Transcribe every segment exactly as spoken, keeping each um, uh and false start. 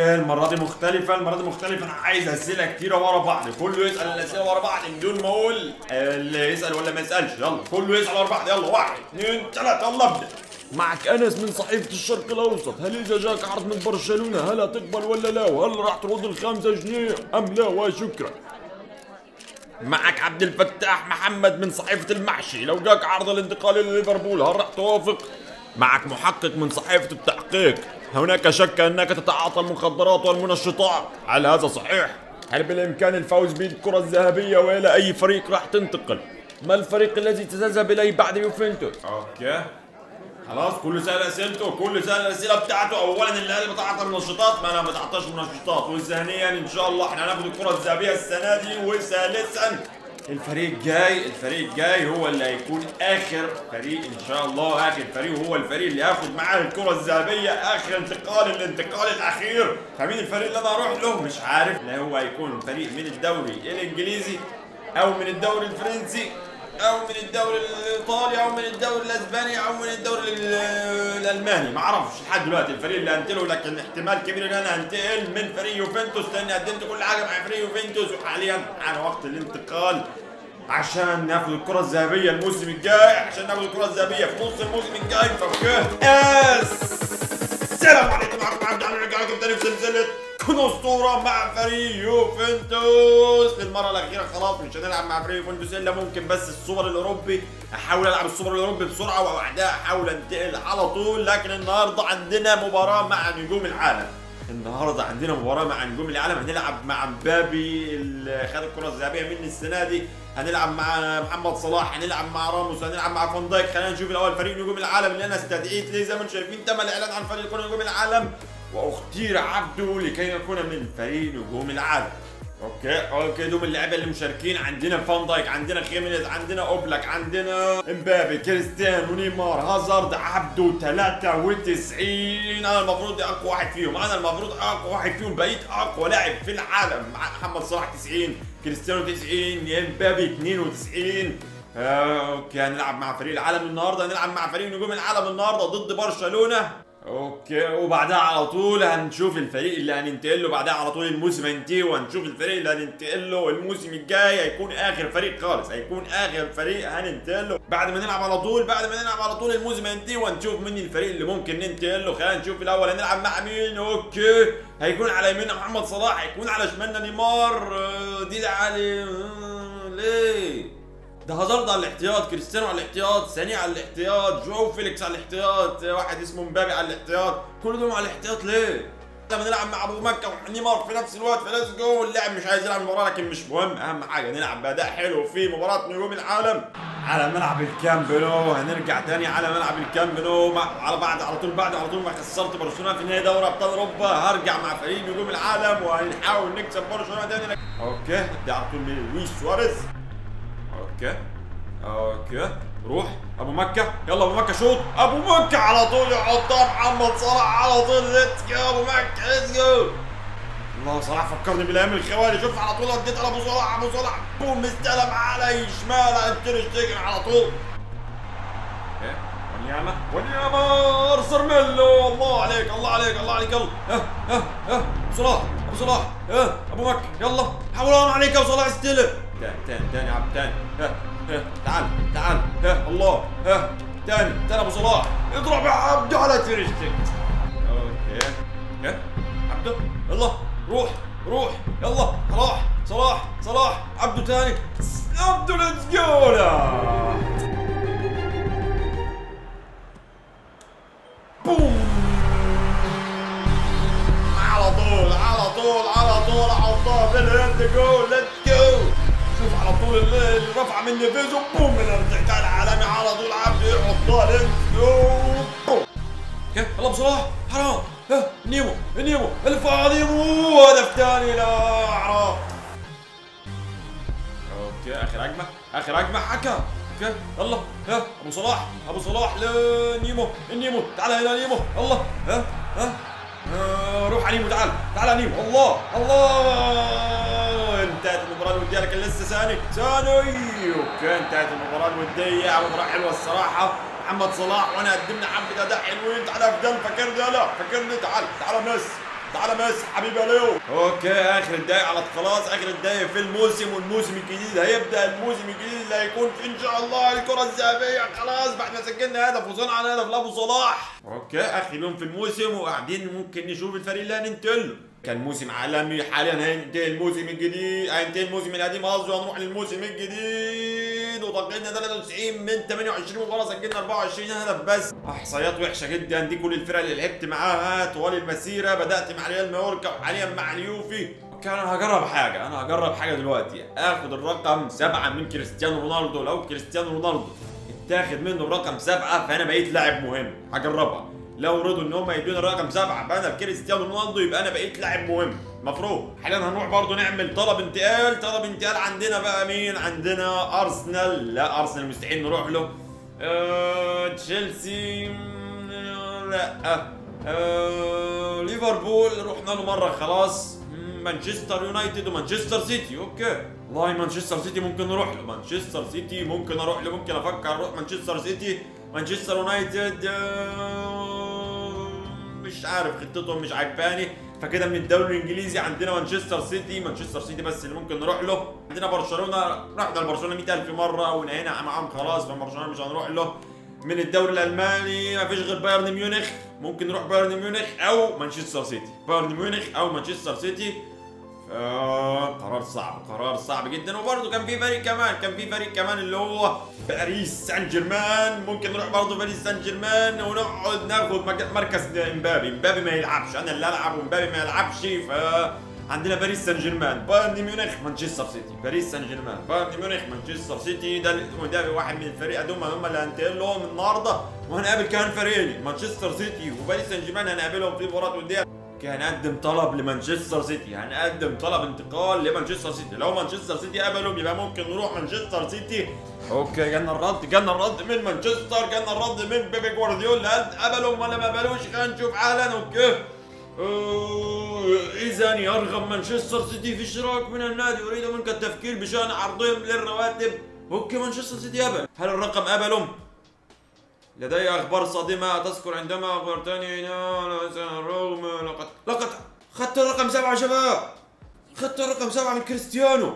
اوكي المره دي مختلفه، المره دي مختلفه، انا عايز اسئله كتيره ورا بعض، كله يسال الاسئله ورا بعض بدون ما اقول اللي يسال ولا ما يسالش، يلا كله يسال ورا بعض، يلا واحد اثنين ثلاثه يلا ابدا. معك انس من صحيفه الشرق الاوسط، هل اذا جاك عرض من برشلونه هل هتقبل ولا لا؟ وهل راح ترد الخمسه جنيه ام لا؟ وشكرا. معك عبد الفتاح محمد من صحيفه المحشي، لو جاك عرض الانتقال لليفربول هل راح توافق؟ معك محقق من صحيفه التحقيق، هناك شك انك تتعاطى المخدرات والمنشطات، هل هذا صحيح؟ هل بالامكان الفوز بالكره الذهبيه والى اي فريق راح تنتقل؟ ما الفريق الذي ستذهب اليه بعد يوفنتوس؟ اوكي خلاص كله سال اسئلته، كله سال الاسئله بتاعته. اولا اللي قال بتعاطى منشطات، ما انا ما بتعاطاش منشطات، وذهنيا ان شاء الله احنا هناخد الكره الذهبيه السنه دي. وثالثا الفريق جاي، الفريق جاي هو اللي هيكون اخر فريق ان شاء الله، اخر فريق هو الفريق اللي هياخد معاه الكره الذهبيه، اخر انتقال، الانتقال الاخير. فمين الفريق اللي انا هروح له؟ مش عارف، لا هو هيكون فريق من الدوري الانجليزي او من الدوري الفرنسي او من الدوري الايطالي او من الدوري الاسباني او من الدوري الالماني، ما اعرفش لحد دلوقتي الفريق اللي هنتقله، لكن احتمال كبير ان انا هنتقل من فريق يوفنتوس لاني قدمت كل حاجه مع فريق يوفنتوس، وحاليا على وقت الانتقال عشان ناخد الكره الذهبيه الموسم الجاي، عشان ناخد الكره الذهبيه في نص الموسم الجاي. فبكده السلام عليكم ورحمه الله وبركاته، رجع لكم تاني في سلسله كن اسطوره مع فريق يوفنتوس. للمره الاخيره خلاص مش هنلعب مع فريق يوفنتوس الا ممكن بس السوبر الاوروبي، احاول العب السوبر الاوروبي بسرعه وبعدها احاول انتقل على طول. لكن النهارده عندنا مباراه مع نجوم العالم، النهارده عندنا مباراه مع نجوم العالم، هنلعب مع مبابي اللي خد الكره الذهبيه من السنه دي، هنلعب مع محمد صلاح، هنلعب مع راموس، هنلعب مع فان دايك. خلينا نشوف الاول فريق نجوم العالم اللي انا استدعيت ليه. زي ما انتم شايفين تم الاعلان عن فريق نجوم العالم واختير عبده لكي يكون من فريق نجوم العالم. اوكي اوكي دول اللعيبه اللي مشاركين عندنا، فان دايك، عندنا خيمينيز، عندنا اوبلاك، عندنا امبابي، كريستيانو، نيمار، هازارد، عبده، ثلاثة وتسعين. انا المفروض دي اقوى واحد فيهم، انا المفروض اقوى واحد فيهم، بقيت اقوى لاعب في العالم مع محمد صلاح تسعين، كريستيانو تسعين، امبابي اثنين وتسعين. اوكي هنلعب مع فريق العالم النهارده، هنلعب مع فريق نجوم العالم النهارده ضد برشلونه. اوكي وبعدها على طول هنشوف الفريق اللي هننتقل له، بعدها على طول الموسم هينتهي وهنشوف الفريق اللي هننتقل له الموسم الجاي، هيكون اخر فريق خالص، هيكون اخر فريق هننتقل له بعد ما نلعب على طول، بعد ما نلعب على طول الموسم هينتهي وهنشوف مين الفريق اللي ممكن ننتقل له. خلينا نشوف الاول هنلعب مع مين. اوكي هيكون على يميننا محمد صلاح، هيكون على شمالنا نيمار، دي علي ليه؟ ده هازارد على الاحتياط، كريستيانو على الاحتياط، ساني على الاحتياط، جواو فيليكس على الاحتياط، واحد اسمه مبابي على الاحتياط، كل دول على الاحتياط ليه؟ لما نلعب مع ابو مكه ونيمار في نفس الوقت فليتس جو. اللاعب مش عايز يلعب المباراه لكن مش مهم، اهم حاجه نلعب باداء حلو في مباراه نجوم العالم على ملعب الكامب نو. هنرجع تاني على ملعب الكامب نو على بعد على طول، بعد على طول ما خسرت برشلونه في نهائي دوري ابطال اوروبا هرجع مع فريق نجوم العالم وهنحاول نكسب برشلونه تاني. اوكي ده على طول من لويس سواريز. اوكي اوكي روح ابو مكه، يلا ابو مكه شوط، ابو مكه على طول يحطها محمد صلاح على طول. ليتس جو ابو مكه ليتس جو. الله صلاح فكرني بالايام الخوالي، شوف على طول اديتها لابو صلاح، ابو صلاح بوم استلم علي شمالها تيرشتيجن على طول. اوكي ونياما ونياما ارسل ميلو. الله عليك الله عليك الله عليك، يلا ها ها ها صلاح ابو صلاح ها ابو مكه، يلا حاول انا عليك يا صلاح استلم. تاني تاني تاني عم تاني، ها ها تعال تعال، ها الله ها تاني تاني ابو صلاح اضرب يا عبده على تيرشتيجن. اوكي ها عبده يلا روح روح يلا صلاح صلاح صلاح عبده تاني عبده ليتس جو. بوم على طول على طول على طول حطها في الهند جول ليتس جو. شوف على طول الرفعه من نيفيز بوم من الارتكاز العالمي على طول عبده يحطها ليتس جو بوم. يلا بصلاح حرام، ها نيمو نيمو الفا نيمو هدف ثاني. لا حرام. اوكي اخر هجمه اخر هجمه حكم. اوكي يلا ها ابو صلاح ابو صلاح لنيمو، نيمو تعال هنا نيمو، الله ها ها آه روح على نيمو، تعال تعال على نيمو. الله الله انتهت المباراة الودية لكن لسه ثاني ثاني. اوكي انتهت المباراة الودية، مباراة حلوة الصراحة، محمد صلاح وانا قدمنا حبة اداء حلوين. تعال يا فدان فاكرني، يلا فاكرني تعال تعال يا ميسي تعالى مسح حبيبي يا ليو. اوكي اخر الدقايق على خلاص اخر الدقايق في الموسم، والموسم الجديد هيبدا الموسم الجديد اللي هيكون في ان شاء الله الكره الذهبيه. خلاص بعد ما سجلنا هدف وصنع على هدف لابو صلاح. اوكي اخر يوم في الموسم وقاعدين ممكن نشوف الفريق اللي هننتقل. كان موسم عالمي، حاليا هينتهي الموسم الجديد، هينتهي الموسم القديم قصدي وهنروح للموسم الجديد. وتقييمنا ثلاثة وتسعين من ثمانية وعشرين مباراه، سجلنا أربعة وعشرين هدف بس، احصائيات وحشه جدا. دي كل الفرق اللي لعبت معاها طوال المسيره، بدات مع ريال مايوركا وحاليا مع اليوفي. انا هجرب حاجه، انا هجرب حاجه دلوقتي، اخد الرقم سبعة من كريستيانو رونالدو. لو كريستيانو رونالدو اتاخد منه برقم سبعة فانا بقيت لاعب مهم. هجربها، لو رضوا ان هم يدوني رقم سبعة بقى انا بكريستيانو رونالدو يبقى انا بقيت لاعب مهم مفروض. حاليا هنروح برضو نعمل طلب انتقال. طلب انتقال عندنا بقى مين؟ عندنا ارسنال، لا ارسنال مستحيل نروح له. أه... تشيلسي، لا أه... ليفربول رحنا له مره خلاص. مانشستر يونايتد ومانشستر سيتي. اوكي والله مانشستر سيتي ممكن نروح له، مانشستر سيتي ممكن اروح له، ممكن افكر اروح مانشستر سيتي. مانشستر يونايتد أه... مش عارف، خطتهم مش عجباني. فكده من الدوري الانجليزي عندنا مانشستر سيتي، مانشستر سيتي بس اللي ممكن نروح له. عندنا برشلونه، رحنا لبرشلونه مئة ألف مره ونهينا معاهم خلاص، فبرشلونه مش هنروح له. من الدوري الالماني مفيش غير بايرن ميونخ، ممكن نروح بايرن ميونخ او مانشستر سيتي. بايرن ميونخ او مانشستر سيتي. قرار صعب، قرار صعب جدا. وبرضه كان في فريق كمان، كان في فريق كمان اللي هو باريس سان جيرمان. ممكن نروح برضه باريس سان جيرمان ونقعد ناخد مركز امبابي. امبابي ما يلعبش، انا اللي العب وامبابي ما يلعبش. ف عندنا باريس سان جيرمان، بايرن ميونخ، مانشستر سيتي. باريس سان جيرمان، بايرن ميونخ، مانشستر سيتي. ده ده واحد من الفريق دوم هم اللي هنتقل لهم النهارده. وهنقابل كمان فريقين، مانشستر سيتي وباريس سان جيرمان، هنقابلهم في مباراه وديه. هنقدم طلب لمانشستر سيتي، هنقدم طلب انتقال لمانشستر سيتي. لو مانشستر سيتي قبلهم يبقى ممكن نروح مانشستر سيتي. اوكي جالنا الرد، جالنا الرد من مانشستر، جالنا الرد من بيبي جوارديولا. قبلهم ولا ما قبلوش خلينا نشوف حالا. اوكي اذا يرغب مانشستر سيتي في اشتراك من النادي، يريد منك التفكير بشان عرضهم للرواتب. اوكي مانشستر سيتي قبل. هل الرقم قبلهم؟ لدي اخبار صادمه تذكر عندما اخبرتني رغم لقد لقد خدت الرقم سبعة يا شباب، خدت الرقم سبعة من كريستيانو.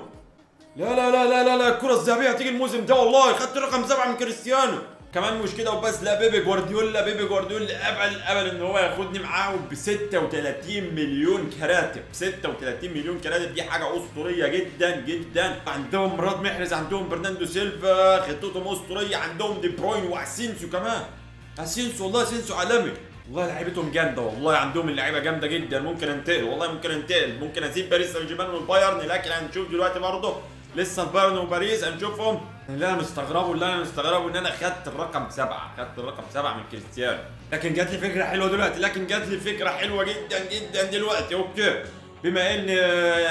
لا لا لا لا لا لا الكره الذهبيه هتيجي الموسم ده والله. خدت الرقم سبعة من كريستيانو كمان مش كده وبس، لا بيبي جوارديولا، بيبي جوارديولا قبل قبل ان هو ياخدني معاه ب ستة وثلاثين مليون كراتب. ستة وثلاثين مليون كراتب دي حاجه اسطوريه جدا جدا. عندهم مراد محرز، عندهم برناردو سيلفا، خطتهم اسطوريه. عندهم دي بروين واسينسيو كمان. اسينسيو والله اسينسيو عالمي والله، لعيبتهم جامده والله، عندهم اللعيبه جامده جدا. ممكن انتقل والله، ممكن انتقل، ممكن اسيب باريس سان جيرمان والبايرن، لكن هنشوف دلوقتي برضه لسه البايرن وباريس هنشوفهم. اللي انا مستغربه، اللي انا مستغربه ان انا خدت الرقم سبعة، خدت الرقم سبعة من كريستيانو. لكن جات لي فكره حلوه دلوقتي، لكن جات لي فكره حلوه جدا جدا دلوقتي. اوكي بما ان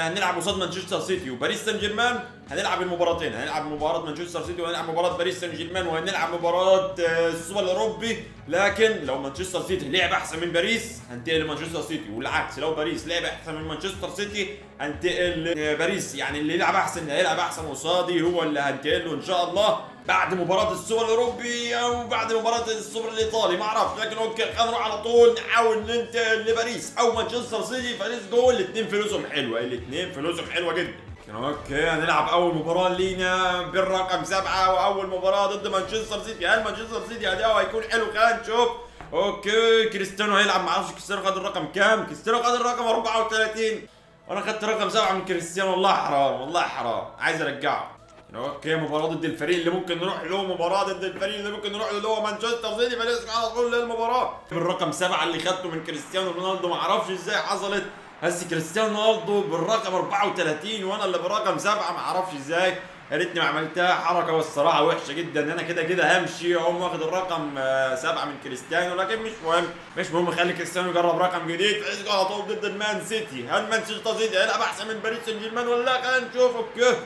هنلعب قصاد مانشستر سيتي وباريس سان جيرمان، هنلعب المباراتين، هنلعب مباراه مانشستر سيتي وهنلعب مباراه باريس سان جيرمان، وهنلعب مباراه السوبر الاوروبي. لكن لو مانشستر سيتي لعب احسن من باريس هنتقل لمانشستر سيتي، والعكس لو باريس لعب احسن من مانشستر سيتي هنتقل لباريس. يعني اللي يلعب احسن، اللي هيلعب احسن قصادي هو اللي هنتقل له ان شاء الله بعد مباراه السوبر الاوروبي او بعد مباراه السوبر الايطالي ما اعرفش. لكن اوكي هنروح على طول نحاول ننتقل لباريس او مانشستر سيتي. باريس جول الاثنين فلوسهم حلوه، الاثنين فلوسهم حلوه جدا. اوكي هنلعب اول مباراه لينا بالرقم سبعة، واول مباراه ضد مانشستر سيتي. هل مانشستر سيتي اداؤه هيكون حلو؟ خلينا نشوف. اوكي كريستيانو هيلعب، ما اعرفش كريستيانو خد الرقم كام. كريستيانو خد الرقم أربعة وثلاثين وانا خدت رقم سبعة من كريستيانو. والله حرام، والله حرام، عايز ارجعه. اوكي مباراه ضد الفريق اللي ممكن نروح له، مباراه ضد الفريق اللي ممكن نروح له اللي هو مانشستر سيتي. فلازم على طول للمباراه بالرقم سبعة اللي خدته من كريستيانو رونالدو. ما اعرفش ازاي حصلت هز كريستيانو رونالدو بالرقم أربعة وثلاثين وانا اللي برقم سبعة، ما اعرفش ازاي. يا ريتني ما عملتها حركه، والصراحه وحشه جدا. انا كده كده همشي اقوم واخد الرقم سبعة من كريستيانو، لكن مش مهم، مش مهم. خلي كريستيانو يجرب رقم جديد على طول ضد المان سيتي. هل مانشستر سيتي هيلعب احسن من باريس سان جيرمان ولا لا؟ خلينا نشوف. اوكي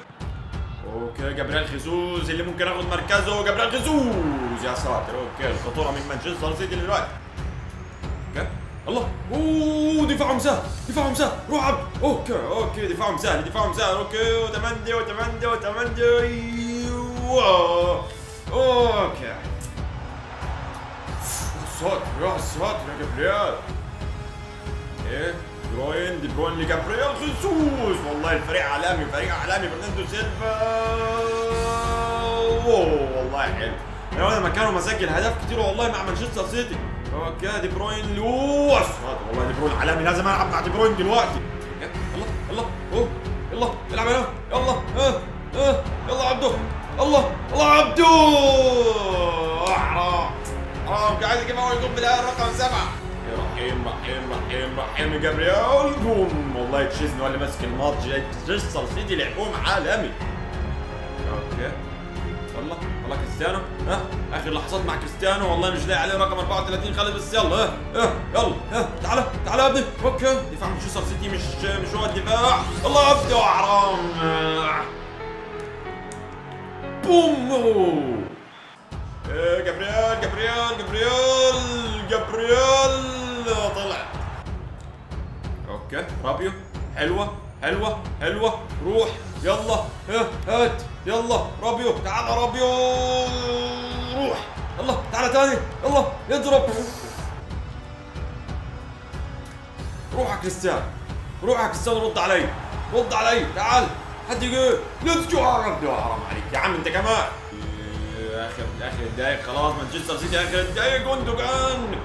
اوكي جابريل خيسوس اللي ممكن اخد مركزه. جابريل خيسوس يا ساتر. اوكي الخطوره من مانشستر سيتي دلوقتي. اوكي الله، اوه دفاعهم سهل، دفاعهم سهل، روح عبد. اوكي اوكي دفاعهم سهل، دفاعهم سهل. اوكي وتمندي وتمندي وتمندي. اوكي يا ساتر يا ساتر يا جبريل. ايه جون لجابرييل خيسوس. والله الفريق عالمي، فريق عالمي. برناردو سيلفا والله حلو. لو انا مكانه مسجل هدف كتير والله مع مانشستر سيتي. اوكي دي بروين لوس، والله دي بروين عالمي. لازم العب مع دي بروين دلوقتي. الله الله اوه يلا العب يلا يلا اه يلا عبده. الله الله عبده حرام حرام. عايز اجيب اول جول بالهاء رقم سبعه. رحيم رحيم رحيم رحيم جابرييل جوم. والله تشيزني هو اللي ماسك الماتش. مانشستر سيتي لعبهم عالمي. اوكي والله والله كريستيانو ها اخر لحظات مع كريستيانو. والله مش لاقي عليه رقم اربعه وثلاثين خالد. بس يلا ها ها يلا ها تعالى تعالى يا ابني. اوكي دفاع مانشستر سيتي مش مش هو الدفاع. الله عبده حرام. بوم ايه جابرييل جابرييل جابرييل جابرييل طلع. اوكي رابيو حلوه حلوه حلوه. روح يلا ها هات يلا رابيو تعال رابيو روح. الله تعال تاني. الله يضرب. روح يا كريستيانو روح يا كريستيانو. رد علي رد علي تعال حد يجي. ليتس جو. حرام عليك يا عم انت كمان. اخر اخر الدقايق خلاص مانشستر سيتي اخر الدقايق. جوندوجان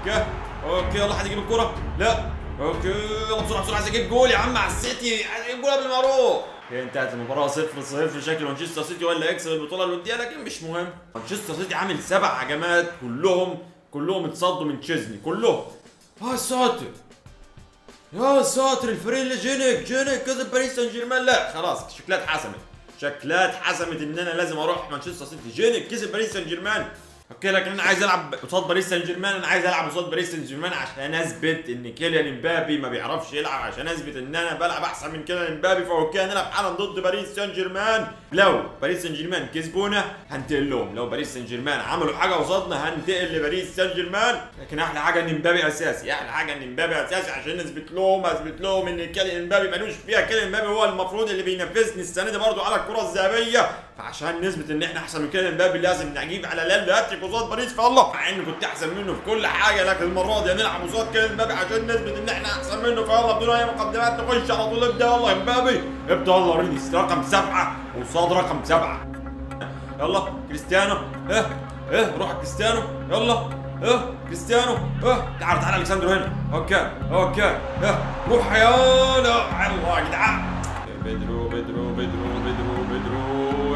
اوكي يلا حد يجيب الكرة. لا اوكي يلا بسرعة بسرعة. عايز اجيب جول يا عم على السيتي. عايز اجيب جول قبل ما اروح. انتهت المباراة صفر صفر. شكل مانشستر سيتي ولا يكسب البطولة الودية، لكن مش مهم. مانشستر سيتي عامل سبع هجمات كلهم كلهم اتصدوا من تشيزني كلهم. يا ساتر يا ساتر. الفريق اللي جينك جينك كسب باريس سان جيرمان. لا خلاص شكلها اتحسمت شكلها اتحسمت ان انا لازم اروح مانشستر سيتي. جينك كسب باريس سان جيرمان اوكي، لكن انا عايز العب قصاد باريس سان جيرمان. انا عايز العب قصاد باريس سان جيرمان عشان اثبت ان كيليان امبابي ما بيعرفش يلعب، عشان اثبت ان انا بلعب احسن من كيليان امبابي. فاوكي هنلعب حالا ضد باريس سان جيرمان. لو باريس سان جيرمان كسبونا هنتقل لهم، لو باريس سان جيرمان عملوا حاجه قصادنا هنتقل لباريس سان جيرمان. لكن احلى حاجه ان امبابي اساسي، احلى حاجه ان امبابي اساسي عشان اثبت لهم اثبت لهم ان كيليان امبابي مالوش فيها. كيليان امبابي هو المفروض اللي بينافسني السنه دي برضه على الكره الذهبيه، فعشان نثبت ان احنا احسن من كيليان امبابي لازم نجيب على الاقل قصاد باريس. فالله مع اني كنت احسن منه في كل حاجه، لكن المره دي هنلعب قصاد كيليان امبابي عشان نثبت ان احنا احسن منه. فيلا بدون اي مقدمات نخش على طول. ابدا يلا امبابي ابدا يلا رينيس رقم سبعه قصاد رقم سبعه. يلا كريستيانو اه اه روح كريستيانو يلا اه كريستيانو اه تعال تعال الكساندرو هنا. اوكي اوكي اه روح يا لا الله يا جدعان. بدرو بدرو بدرو بدرو بدرو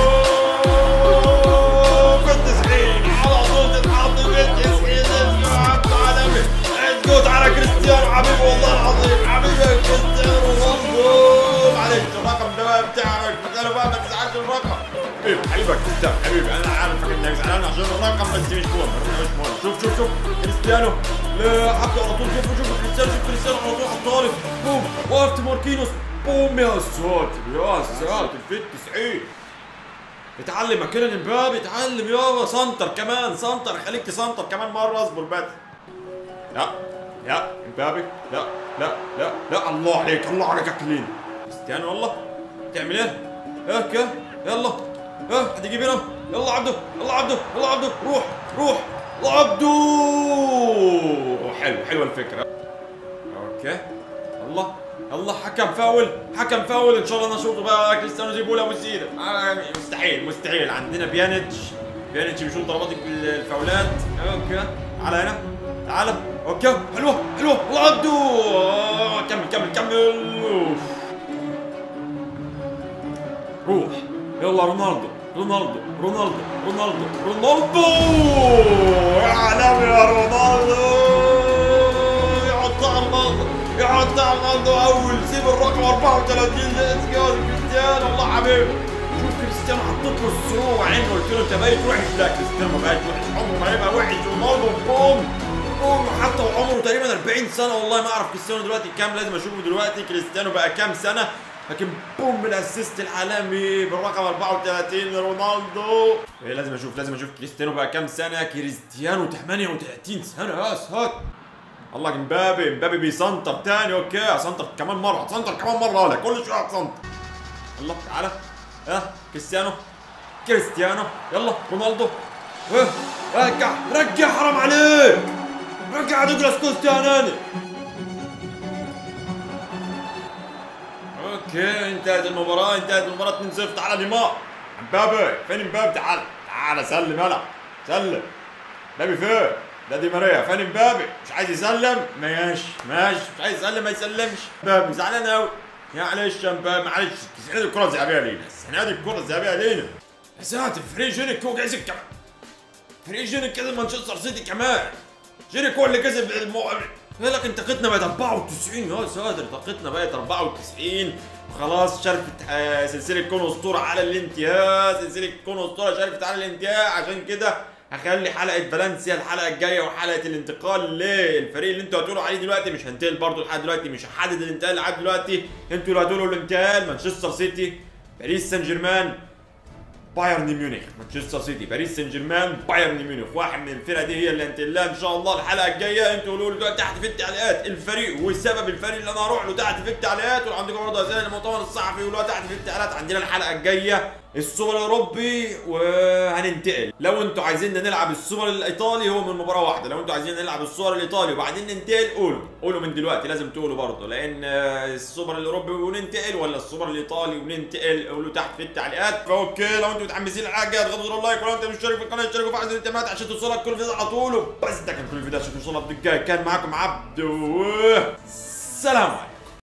على كريستيانو حبيبي. والله العظيم حبيبي يا كريستيانو. والله معلش الرقم ده بقى بتاعك انا بقى ما تزعلش. الرقم حبيبي حبيبي كريستيانو حبيبي. انا عارف انك زعلان عشان الرقم بس مش مهم مش مهم. شوف شوف شوف كريستيانو حطه على طول. شوف شوف كريستيانو شوف كريستيانو على طول على الطالب. بوم وقفت ماركينوس. بوم يا ساتر يا ساتر في التسعين. اتعلم يا كيليان امبابي اتعلم يابا. سنتر كمان سنتر. خليك تسنتر كمان مره. اصبر بس. لا لا امبابي لا لا لا لا. الله عليك الله عليك يا كلين كريستيانو. والله تعمل ايه؟ اه كده يلا اه حد يجيب هنا. يلا عبده يلا عبده يلا عبده روح روح يلا عبده. حلو حلوه الفكره. اوكي الله الله حكم فاول حكم فاول. ان شاء الله نشوطه بقى كريستيانو. جيبوا له وزيره. مستحيل مستحيل. عندنا بيانيتش بيانيتش بيشوط ضربات الفاولات. اوكي تعالى هنا تعالى. اوكي حلوه حلوه وعبده. كمل كمل كمل. روح يلا رونالدو رونالدو رونالدو رونالدو رونالدو. يا عالمي يا رونالدو. يحطها على المنظر يحطها على المنظر. اول سيب الرقم اربعه وثلاثين لاسكاز كريستيانو. الله حبيبي شوف كريستيانو حطيت له السرور عينه. قلت له انت بايت وحش. لا كريستيانو ما بايت وحش عمره ما هيبقى وحش. رونالدو بوم حتى وعمره تقريبا اربعين سنه. والله ما اعرف كريستيانو دلوقتي كام. لازم اشوفه دلوقتي كريستيانو بقى كام سنه. لكن بوم بالاسيست العالمي بالرقم أربعة وثلاثين رونالدو. إيه لازم اشوف لازم اشوف كريستيانو بقى كام سنه. كريستيانو ثمانية وثلاثين سنه. اسهل الله. مبابي مبابي بيسنطر تاني. اوكي سنطر كمان مره سنطر كمان مره لك كل شويه سنطر. الله تعالى اه كريستيانو كريستيانو يلا رونالدو اه رجع رجع حرام عليك رجع دوغلاس كوستياناني. اوكي انتهت المباراة انتهت المباراة اتنين صفر. تعالى نيمار. مبابي فين مبابي؟ تعالى تعالى سلم يلا سلم. مبابي فين؟ ده دي ماريا. فين مبابي؟ مش عايز يسلم ماشي ماشي مش عايز يسلم ما يسلمش. مبابي زعلان قوي معلش يا مبابي معلش. السنة دي الكرة الذهبية لينا السنة دي الكرة الذهبية لينا. يا ساتر فري جيريك هو كسب كمان. فري جيريك كسب مانشستر سيتي كمان. جيريك هو اللي كسب المو... قال لك انت طاقتنا بقت أربعة وتسعين. يا ساتر طاقتنا بقت أربعة وتسعين وخلاص. شرفت سلسلة كون اسطورة على الانتهاء. سلسلة كون اسطورة شرفت على الانتهاء. عشان كده هخلي حلقة فالنسيا الحلقة الجاية وحلقة الانتقال للفريق اللي انتوا هتقولوا عليه دلوقتي. مش هنتقل برضه لحد دلوقتي مش هحدد الانتقال لحد دلوقتي. انتوا اللي هتقولوا الانتقال مانشستر سيتي باريس سان جيرمان بايرن ميونخ. مانشستر سيتي باريس سان جيرمان بايرن ميونخ. واحد من الفرق دي هي اللي هنتقل لها ان شاء الله الحلقة الجاية. انتوا قولوا لي دلوقتي تحت في التعليقات الفريق وسبب الفريق اللي انا هروح له تحت في التعليقات. ولو عندكم برضه اسئلة للمؤتمر الصحفي قولوها تحت في التعليقات. عندنا الحلقة الجاية السوبر الاوروبي وهننتقل. لو انتوا عايزيننا نلعب السوبر الايطالي هو من مباراه واحده. لو انتوا عايزين نلعب السوبر الايطالي وبعدين ننتقل قولوا قولوا من دلوقتي. لازم تقولوا برضه لان السوبر الاوروبي وننتقل ولا السوبر الايطالي وننتقل. قولوا تحت في التعليقات. فاوكي لو انتوا متحمسين لحاجه اضغطوا زر اللايك. ولو انت مش مشترك في القناه اشتركوا في حجز التنبيهات عشان توصلك كل فيديو على طول. وبس ده كان كل فيديو عشان توصلك بالجاي. كان معاكم عبد و سلام.